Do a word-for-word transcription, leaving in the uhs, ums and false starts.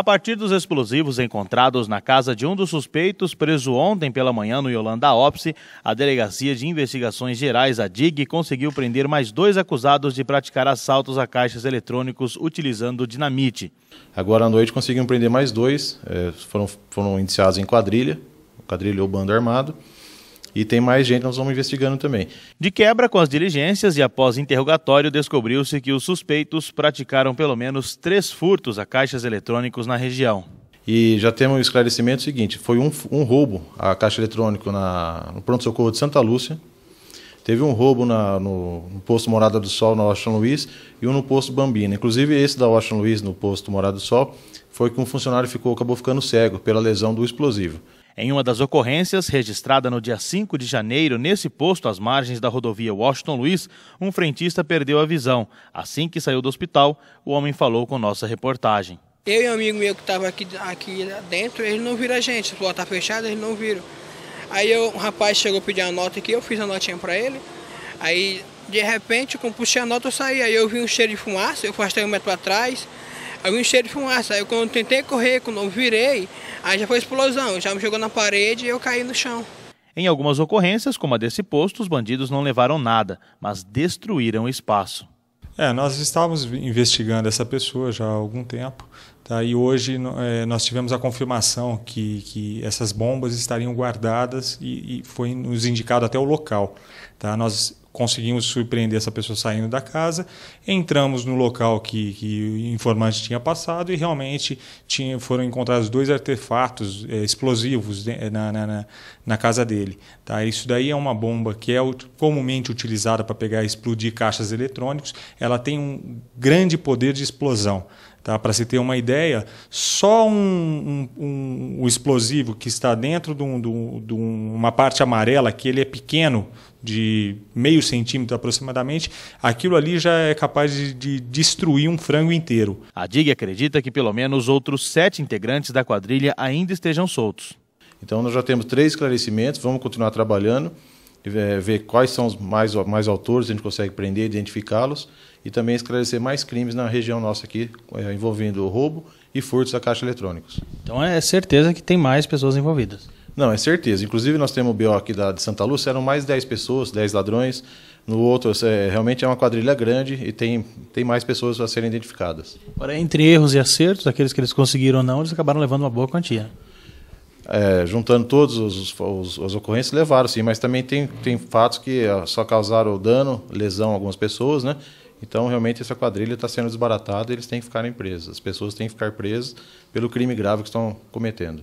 A partir dos explosivos encontrados na casa de um dos suspeitos, preso ontem pela manhã no Holanda Ópsi, a Delegacia de Investigações Gerais, a D I G, conseguiu prender mais dois acusados de praticar assaltos a caixas eletrônicos utilizando dinamite. Agora à noite conseguimos prender mais dois, é, foram, foram indiciados em quadrilha, quadrilha ou bando armado. E tem mais gente, nós vamos investigando também. De quebra com as diligências e após interrogatório, descobriu-se que os suspeitos praticaram pelo menos três furtos a caixas eletrônicos na região. E já temos um esclarecimento seguinte, foi um, um roubo a caixa eletrônica na, no pronto-socorro de Santa Lúcia, teve um roubo na, no, no posto Morada do Sol, na Washington Luiz, e um no posto Bambina. Inclusive esse da Washington Luiz, no posto Morada do Sol, foi que um funcionário ficou, acabou ficando cego pela lesão do explosivo. Em uma das ocorrências, registrada no dia cinco de janeiro, nesse posto às margens da rodovia Washington Luiz, um frentista perdeu a visão. Assim que saiu do hospital, o homem falou com nossa reportagem. Eu e um amigo meu que estava aqui, aqui dentro, eles não viram a gente. O celular está fechado, eles não viram. Aí o um rapaz chegou pedir uma nota aqui, eu fiz a notinha para ele. Aí, de repente, quando puxei a nota, eu saí. Aí eu vi um cheiro de fumaça, eu afastei um metro para trás. Aí um cheiro de fumaça, aí quando eu tentei correr, quando eu virei, aí já foi explosão, já me jogou na parede e eu caí no chão. Em algumas ocorrências, como a desse posto, os bandidos não levaram nada, mas destruíram o espaço. É, nós estávamos investigando essa pessoa já há algum tempo, tá? E hoje é, nós tivemos a confirmação que, que essas bombas estariam guardadas e, e foi nos indicado até o local, tá? Nós conseguimos surpreender essa pessoa saindo da casa, entramos no local que, que o informante tinha passado e realmente tinha, foram encontrados dois artefatos é, explosivos de, na, na, na casa dele. Tá? Isso daí é uma bomba que é comumente utilizada para pegar e explodir caixas eletrônicos, ela tem um grande poder de explosão. Tá? Para se ter uma ideia, só um, um, um, um explosivo que está dentro de, um, de, um, de uma parte amarela, que ele é pequeno, de meio centímetro aproximadamente, aquilo ali já é capaz de, de destruir um frango inteiro. A D I G acredita que pelo menos outros sete integrantes da quadrilha ainda estejam soltos. Então nós já temos três esclarecimentos, vamos continuar trabalhando, ver quais são os mais, mais autores, a gente consegue prender, identificá-los e também esclarecer mais crimes na região nossa aqui, envolvendo roubo e furtos a caixa eletrônicos. Então é certeza que tem mais pessoas envolvidas? Não, é certeza. Inclusive nós temos o B O aqui da, de Santa Lúcia, eram mais dez pessoas, dez ladrões. No outro, é, realmente é uma quadrilha grande e tem, tem mais pessoas a serem identificadas. Agora, entre erros e acertos, aqueles que eles conseguiram ou não, eles acabaram levando uma boa quantia. É, juntando todas as ocorrências, levaram sim, mas também tem, tem fatos que só causaram dano, lesão a algumas pessoas, né? Então, realmente, essa quadrilha está sendo desbaratada e eles têm que ficar presos. As pessoas têm que ficar presas pelo crime grave que estão cometendo.